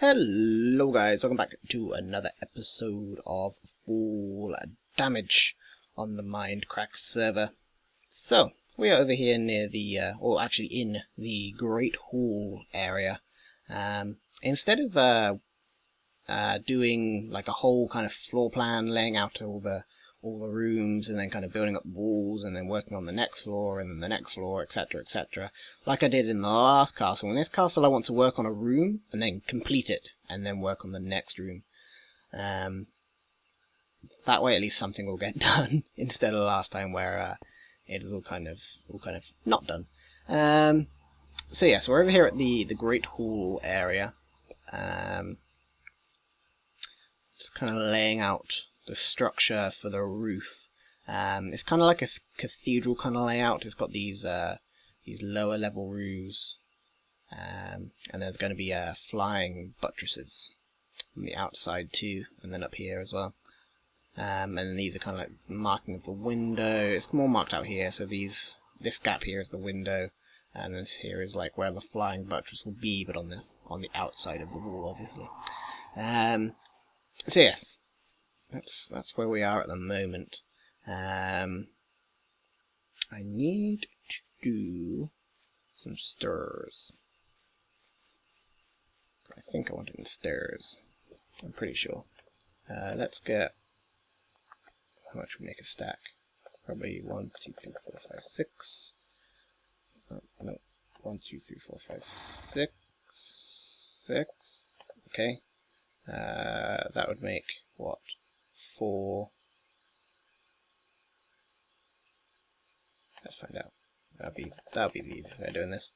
Hello guys, welcome back to another episode of Fall Damage on the Mindcrack server. So, we are over here near the, or actually in the Great Hall area. Instead of doing like a whole kind of floor plan, laying out all the rooms and then kind of building up walls and then working on the next floor and then the next floor, etc, etc, like I did in the last castle. In this castle I want to work on a room and then complete it and then work on the next room. That way at least something will get done instead of last time where it is all kind of not done. So yeah, so we're over here at the Great Hall area, just kind of laying out the structure for the roof. It's kind of like a cathedral kind of layout. It's got these lower level roofs, and there's going to be flying buttresses on the outside too, and then up here as well. And these are kind of like marking of the window. It's more marked out here, so this gap here is the window, and this here is like where the flying buttress will be, but on the outside of the wall, obviously. So yes. That's where we are at the moment. I need to do some stairs. I think I want it in stairs. I'm pretty sure. Let's get, how much we make a stack? Probably 1, 2, 3, 4, 5, 6. No, 1, 2, 3, 4, 5, 6. Okay. That would make what? 4. Let's find out. That'll be the easiest way of doing this.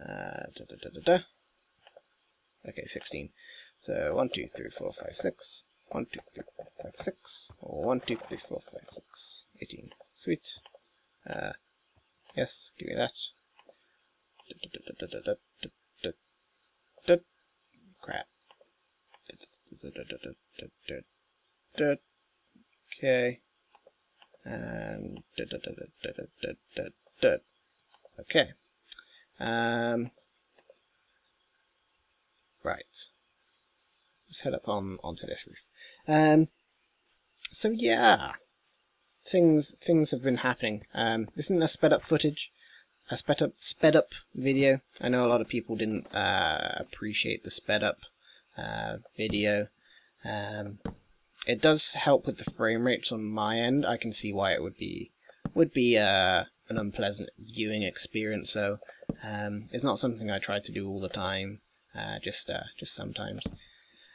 Okay, 16. So 1, 2, 3, 4, 5, 6. 1, 2, 3, 4, 5, 6. Or 1, 2, 3, 4, 5, 6. 18. Sweet. Yes, give me that. Crap. Okay. And okay. Right. Let's head up onto this roof. So yeah, things have been happening. This isn't a sped up footage, a sped up video. I know a lot of people didn't appreciate the sped up video. It does help with the frame rates on my end. I can see why it would be an unpleasant viewing experience, though. It's not something I try to do all the time, just sometimes.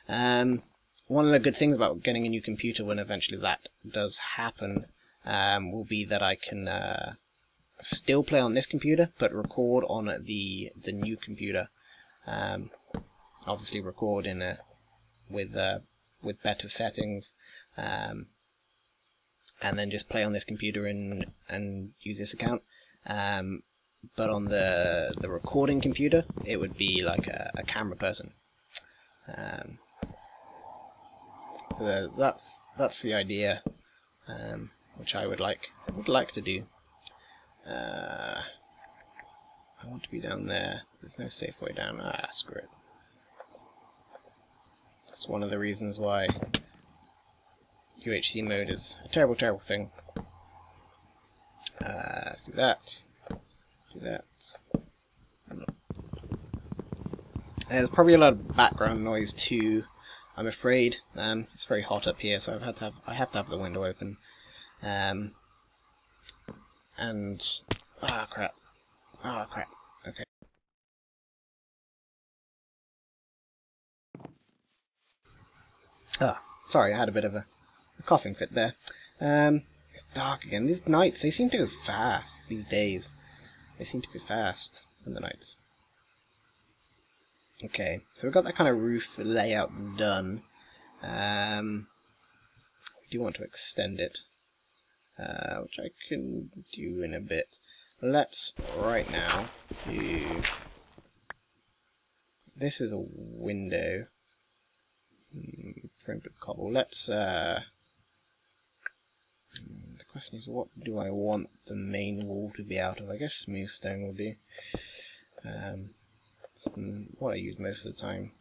One of the good things about getting a new computer when eventually that does happen will be that I can still play on this computer, but record on the new computer. Obviously record in with better settings, and then just play on this computer and use this account. But on the recording computer, it would be like a camera person. So that's the idea, which I would like to do. I want to be down there. There's no safe way down. Ah, screw it. It's one of the reasons why UHC mode is a terrible, terrible thing. Do that. Do that. There's probably a lot of background noise too, I'm afraid. It's very hot up here, so I have to have the window open. And ah, crap. Ah, crap. Okay. Ah, sorry, I had a bit of a coughing fit there. It's dark again. These nights, they seem to go fast these days. They seem to go fast in the night. Okay, so we've got that kind of roof layout done. I do want to extend it, which I can do in a bit. Let's, right now, do... This is a window. Framed with cobble. Let's the question is, what do I want the main wall to be out of? I guess smooth stone will do. It's what I use most of the time.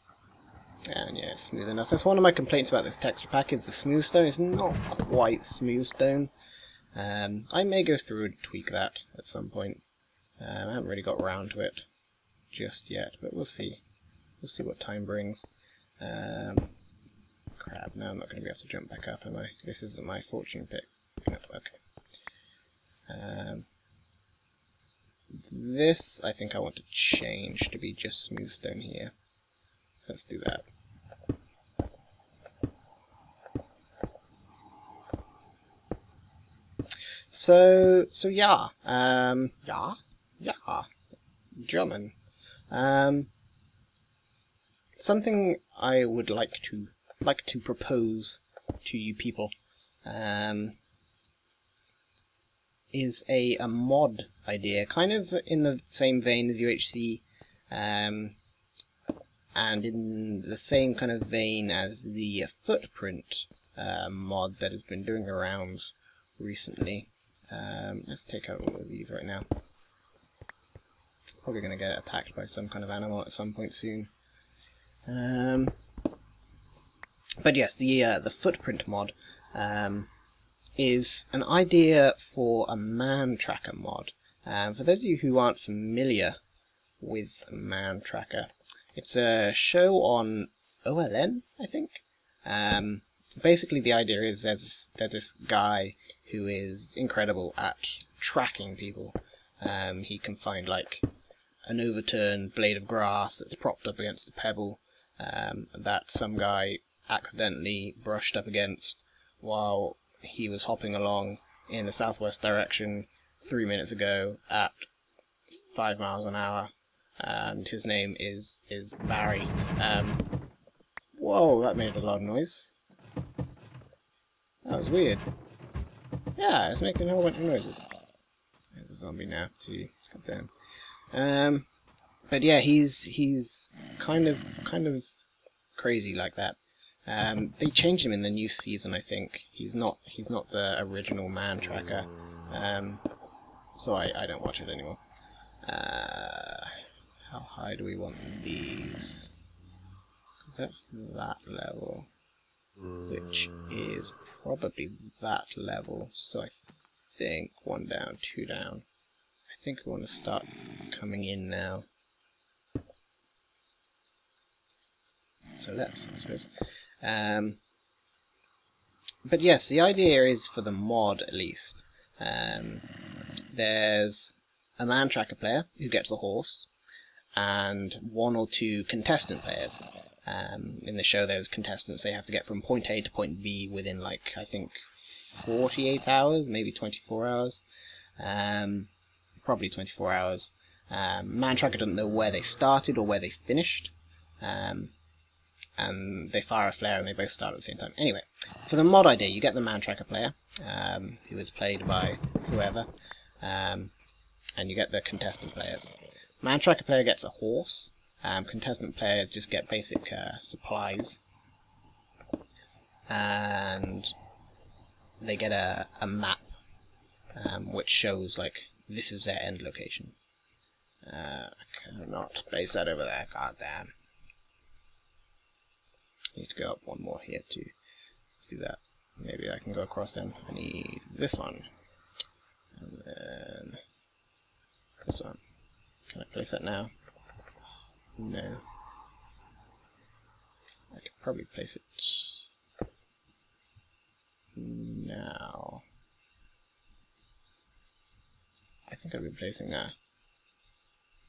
And yeah, smooth enough. That's one of my complaints about this texture pack, is the smooth stone is not quite smooth stone. I may go through and tweak that at some point. I haven't really got around to it just yet, but we'll see. We'll see what time brings. Crap, now I'm not going to be able to jump back up, am I? This isn't my fortune pick. No, okay. This, I think I want to change to be just smooth stone here. So let's do that. So yeah, German. Something I would like to propose to you people is a mod idea, kind of in the same vein as UHC, and in the same kind of vein as the footprint mod that has been doing the rounds recently. Let's take out all of these right now. Probably going to get attacked by some kind of animal at some point soon. But yes, the footprint mod is an idea for a Man Tracker mod. For those of you who aren't familiar with Man Tracker, it's a show on OLN, I think. Basically, the idea is there's this guy who is incredible at tracking people. He can find like an overturned blade of grass that's propped up against a pebble that some guy accidentally brushed up against while he was hopping along in the southwest direction 3 minutes ago at 5 miles an hour, and his name is Barry. Whoa, that made a loud noise. That was weird. Yeah, it's making a whole bunch of noises. There's a zombie now too. Let's go down. But yeah, he's kind of crazy like that. They changed him in the new season, I think. He's not the original Man Tracker, so I don't watch it anymore. How high do we want these? Because that's that level, which is probably that level. So I think 1 down, 2 down. I think we want to start coming in now. So left, I suppose. But yes, the idea is for the mod at least. There's a Man Tracker player who gets a horse, and 1 or 2 contestant players. In the show, there's contestants they have to get from point A to point B within, like, I think 48 hours, maybe 24 hours. Probably 24 hours. Man Tracker doesn't know where they started or where they finished. And they fire a flare and they both start at the same time. Anyway, for the mod idea, you get the Man Tracker player, who is played by whoever, and you get the contestant players. Man Tracker player gets a horse, contestant player just get basic supplies, and they get a map, which shows, like, this is their end location. I cannot place that over there, goddamn. Need to go up 1 more here too. Let's do that. Maybe I can go across them. I need this one. And then this one. Can I place that now? No. I could probably place it now. I think I've been placing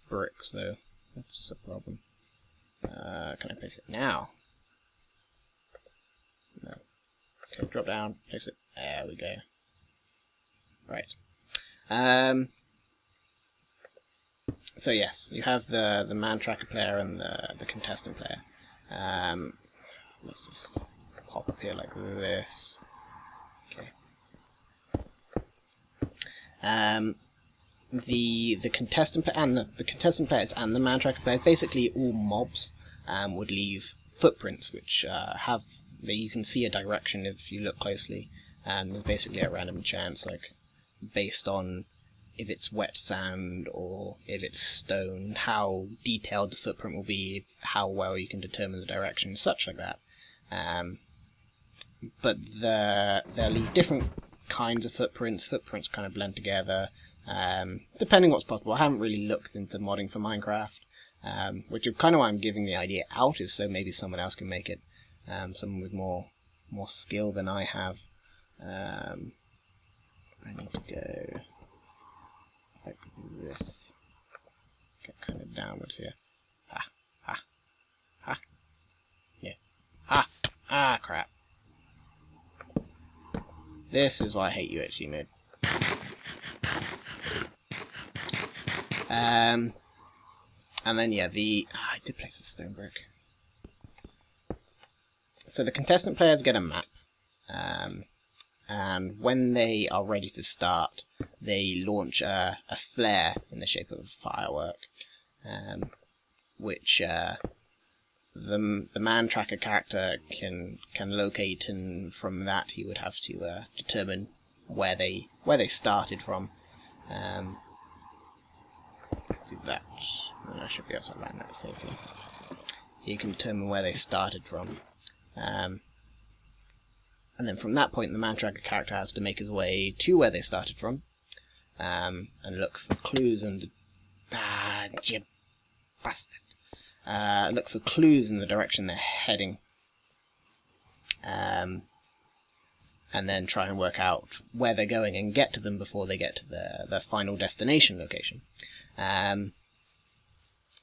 bricks though. That's a problem. Can I place it now? No. Okay, drop down, place it. There we go. Right. So yes, you have the Man Tracker player and the contestant player. Let's just pop up here like this. Okay. The contestant player and the contestant players and the Man Tracker players, basically all mobs, would leave footprints which have that you can see a direction if you look closely, and there's basically a random chance, like, based on if it's wet sand or if it's stone, how detailed the footprint will be, how well you can determine the direction, such like that. But they'll leave different kinds of footprints. Footprints kind of blend together, depending what's possible. I haven't really looked into modding for Minecraft, which is kind of why I'm giving the idea out, is so maybe someone else can make it, someone with more skill than I have. I need to go like this. Get kind of downwards here. Ha, ha, ha. Yeah. Ha, ah, crap. This is why I hate UHC mode. And then yeah, I did place a stone brick. So the contestant players get a map, and when they are ready to start, they launch a flare in the shape of a firework, which the Man Tracker character can locate, and from that he would have to determine where they started from. Let's do that. I should be able to land that safely. You can determine where they started from. And then from that point, the Man Tracker character has to make his way to where they started from, and look for clues and look for clues in the direction they're heading, and then try and work out where they're going and get to them before they get to their final destination location. And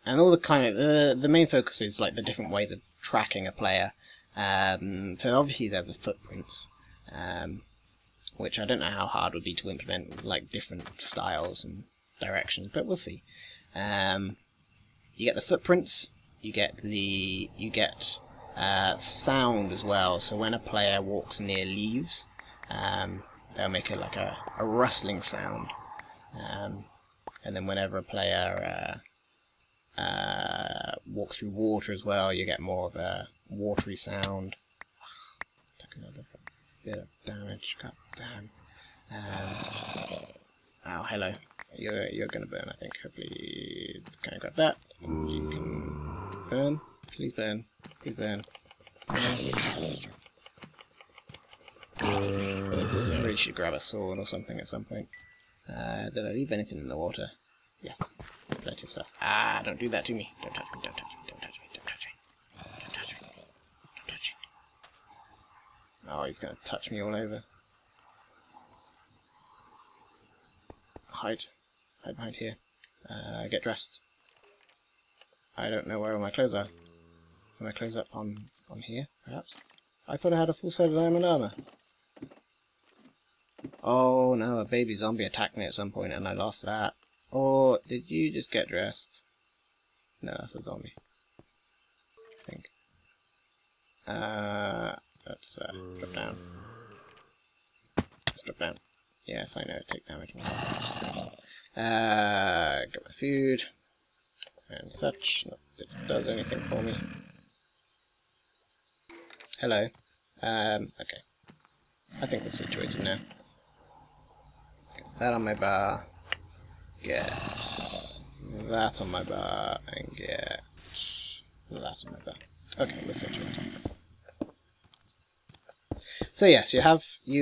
all the kind of the main focus is like the different ways of tracking a player. So obviously there's the footprints, which I don't know how hard it would be to implement with, like, different styles and directions, but we'll see. You get the footprints, you get sound as well. So when a player walks near leaves, they'll make a rustling sound, and then whenever a player walks through water as well, you get more of a watery sound. Took another bit of damage. God damn. Oh, hello. You're gonna burn, I think. Hopefully, can I grab that? You can burn. Please burn. Please burn. I really should grab a sword or something at some point. Did I leave anything in the water? Yes. Plenty of stuff. Ah, don't do that to me. Don't touch me. Don't touch me. Don't touch me. Don't touch me. Oh, he's going to touch me all over. Hide. Hide behind here. Get dressed. I don't know where all my clothes are. Are my clothes up on here, perhaps? I thought I had a full set of diamond armor. Oh no, a baby zombie attacked me at some point and I lost that. Or did you just get dressed? No, that's a zombie, I think. Let's drop down. Let's drop down. Yes, I know, take damage. Get my food and such. Not that it does anything for me. Hello. Okay. I think we're situated now. Get that on my bar. Get that on my bar. And get that on my bar. Okay, we're situated. So yes, you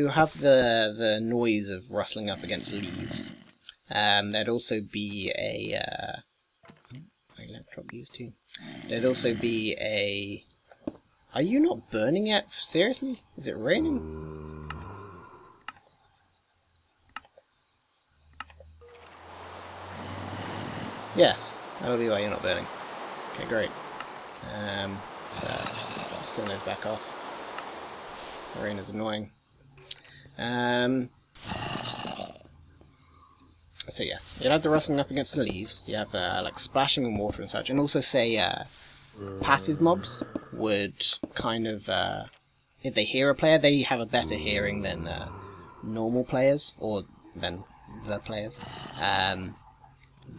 have the noise of rustling up against leaves. There'd also be a my laptop leaves too. There'd also be a. Are you not burning yet? Seriously? Is it raining? Yes, that'll be why you're not burning. Okay, great. So let's turn those back off. The rain is annoying. So yes, you'll have the rustling up against the leaves. You have like splashing in water and such, and also say passive mobs would kind of if they hear a player, they have a better hearing than normal players or than the players.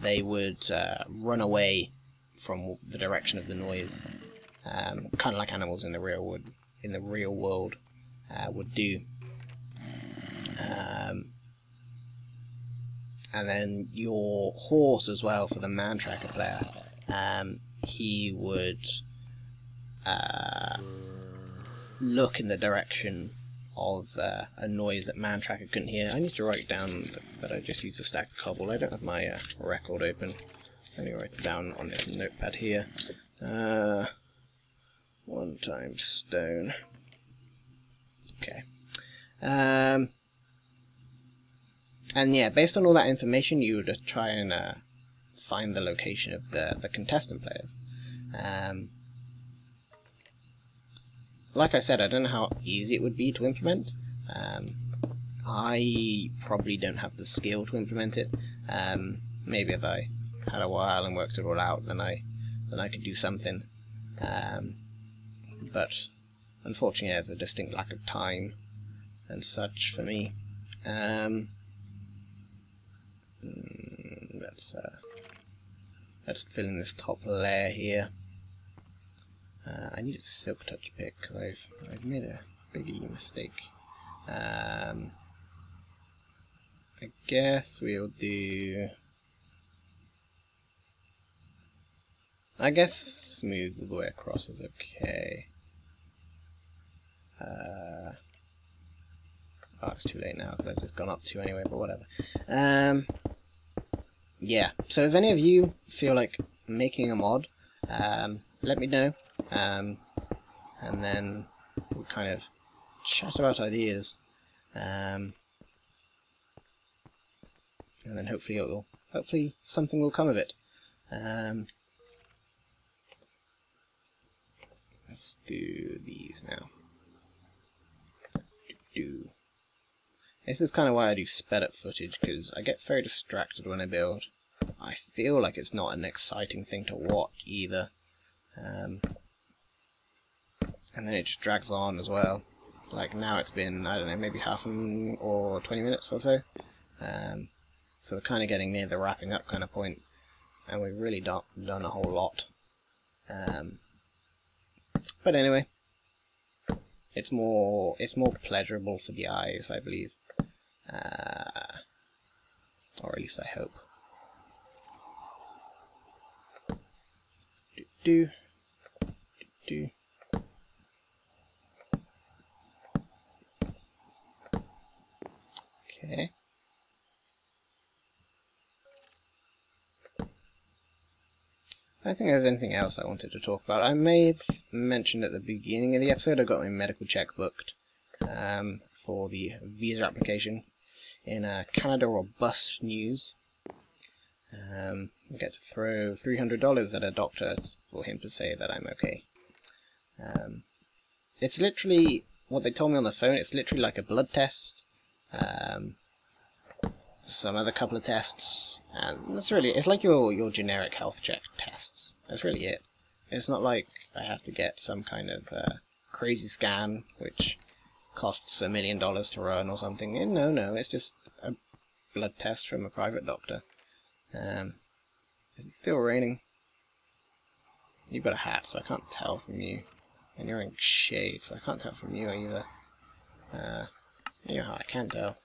They would run away from the direction of the noise, kind of like animals in the real world. Would do. and then your horse as well for the Man Tracker player. He would look in the direction of a noise that Man Tracker couldn't hear. I need to write down, but I just used a stack of cobble. I don't have my record open. Let me write it down on this notepad here. 1 times stone. Okay. And yeah, based on all that information, you would try and find the location of the contestant players. Like I said, I don't know how easy it would be to implement. I probably don't have the skill to implement it. Maybe if I had a while and worked it all out, then I could do something. But unfortunately, there's a distinct lack of time and such for me. Let's fill in this top layer here. I need a silk touch pick because I've made a big mistake. I guess we'll do. I guess smooth all the way across is okay. Oh, it's too late now because I've just gone up 2 anyway, but whatever. Yeah, so if any of you feel like making a mod, let me know, and then we'll kind of chat about ideas, and then hopefully something will come of it. Let's do these now. This is kind of why I do sped up footage, because I get very distracted when I build. I feel like it's not an exciting thing to watch either. And then it just drags on as well. Like now it's been, I don't know, maybe half an or 20 minutes or so. So we're kind of getting near the wrapping up kind of point, and we've really not done a whole lot. But anyway, it's more pleasurable for the eyes, I believe, or at least I hope. Okay. I think there's anything else I wanted to talk about. I may have mentioned at the beginning of the episode I got my medical check booked for the visa application in Canada or Bus News. I get to throw $300 at a doctor for him to say that I'm okay. It's literally what they told me on the phone. It's literally like a blood test, some other couple of tests, and that's really, it's like your generic health check tests. That's really it. It's not like I have to get some kind of crazy scan which costs $1 million to run or something. And no, it's just a blood test from a private doctor. Is it still raining? You've got a hat, so I can't tell from you, and you're in shade, so I can't tell from you either. Yeah, I can tell.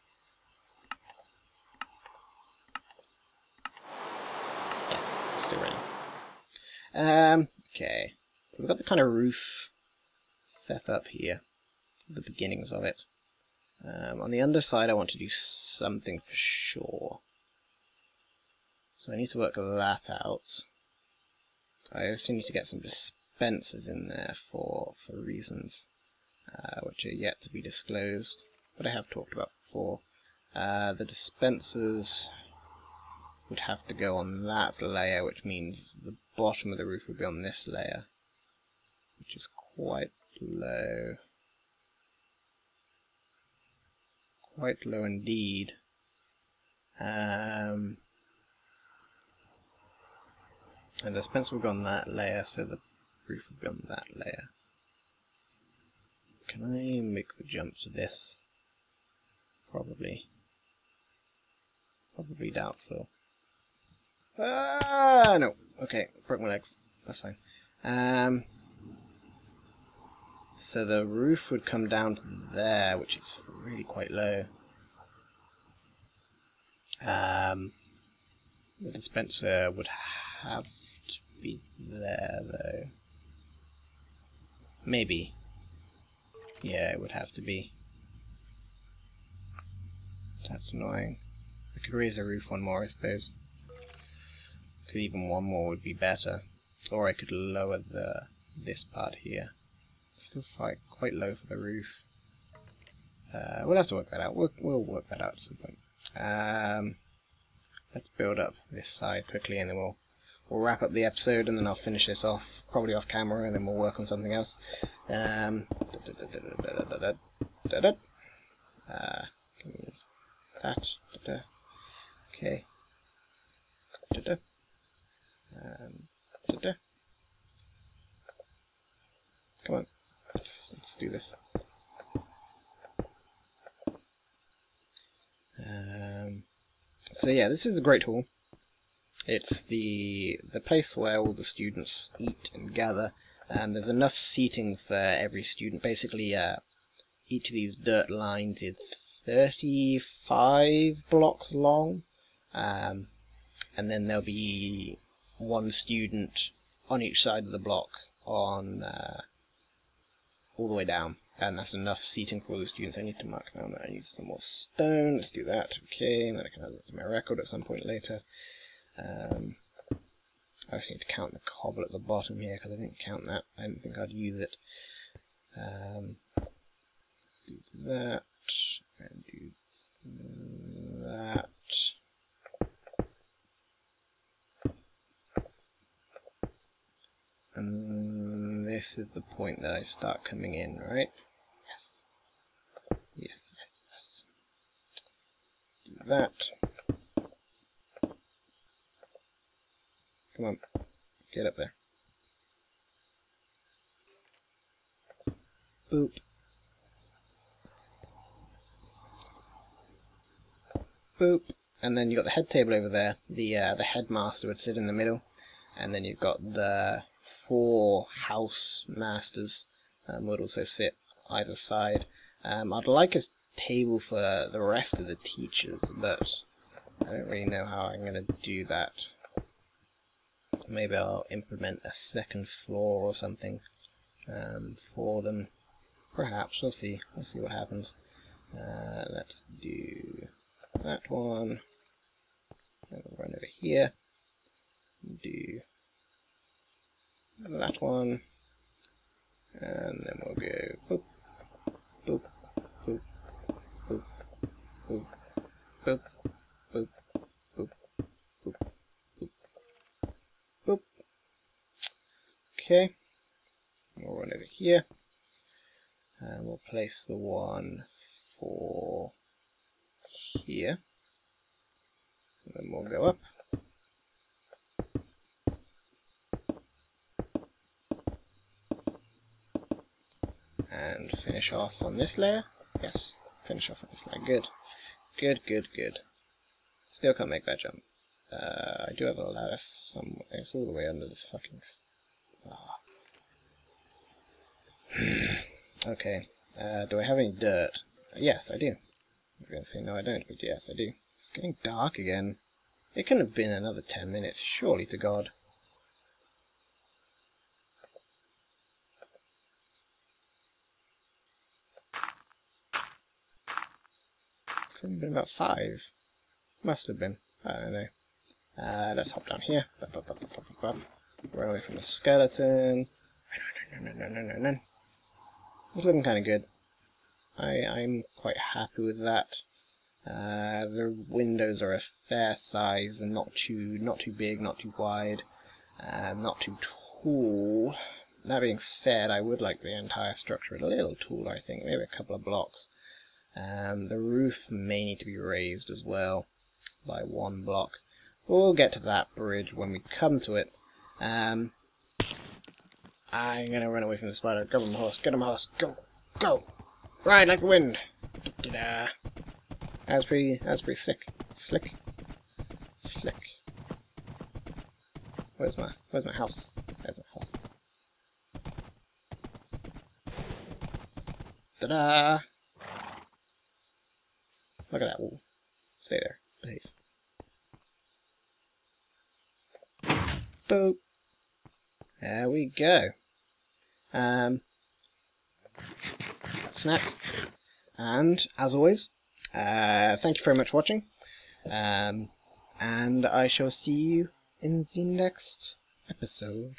Still raining. Okay, so we've got the kind of roof set up here, the beginnings of it. On the underside I want to do something for sure, so I need to work that out. I also need to get some dispensers in there for reasons which are yet to be disclosed, but I have talked about before. The dispensers would have to go on that layer, which means the bottom of the roof would be on this layer, which is quite low indeed. And the dispenser would go on that layer, so the roof would be on that layer. Can I make the jump to this? Probably doubtful. No. Okay, broke my legs. That's fine. So the roof would come down to there, which is really quite low. The dispenser would have to be there though. Maybe. Yeah, it would have to be. That's annoying. I could raise the roof one more, I suppose. So even one more would be better. Or I could lower this part here. Still quite low for the roof. We'll have to work that out. We'll work that out at some point. Let's build up this side quickly, and then we'll wrap up the episode, and then I'll finish this off, probably off camera, and then we'll work on something else. Okay. Come on, let's do this. So yeah, this is the Great Hall. It's the place where all the students eat and gather, and there's enough seating for every student. Basically, each of these dirt lines is 35 blocks long, and then there'll be one student on each side of the block on all the way down, and that's enough seating for all the students. I need to mark down that I need some more stone. Let's do that, okay, and then I can add that to my record at some point later. I just need to count the cobble at the bottom here, because I didn't count that. I didn't think I'd use it. Let's do that, and do that. And this is the point that I start coming in, right? Yes. Yes, yes, yes. Do that. Come on, get up there. Boop. Boop. And then you've got the head table over there. The headmaster would sit in the middle. And then you've got the 4 house masters would also sit either side. I'd like a table for the rest of the teachers, but I don't really know how I'm going to do that. Maybe I'll implement a second floor or something for them. Perhaps, we'll see. We'll see what happens. Let's do that one. We'll run over here. Do that one, and then we'll go boop, boop, boop, boop, boop, boop, boop, boop, boop, boop. Okay, we'll run over here, and we'll place the one for here, and then we'll go up. And finish off on this layer. Yes, finish off on this layer. Good. Good, good, good. Still can't make that jump. I do have a ladder somewhere. It's all the way under this fucking... Okay. Do I have any dirt? Yes, I do. I was going to say no I don't, but yes I do. It's getting dark again. It couldn't have been another 10 minutes, surely to God. It's only been about 5. Must have been. I don't know. Let's hop down here. Bop, bop, bop, bop, bop, bop. Run away from the skeleton. It's looking kind of good. I'm quite happy with that. The windows are a fair size and not too big, not too wide, not too tall. That being said, I would like the entire structure a little taller. I think maybe a couple of blocks. The roof may need to be raised as well by 1 block. We'll get to that bridge when we come to it. I'm going to run away from the spider. Go on my horse, get on my horse, go, go! Ride like the wind! Da-da-da. That was pretty sick. Slick. Slick. Where's my house? There's my house. Ta-da! Look at that wall. Stay there. Behave. Dope. There we go. Snack. And as always, thank you very much for watching. And I shall see you in the next episode.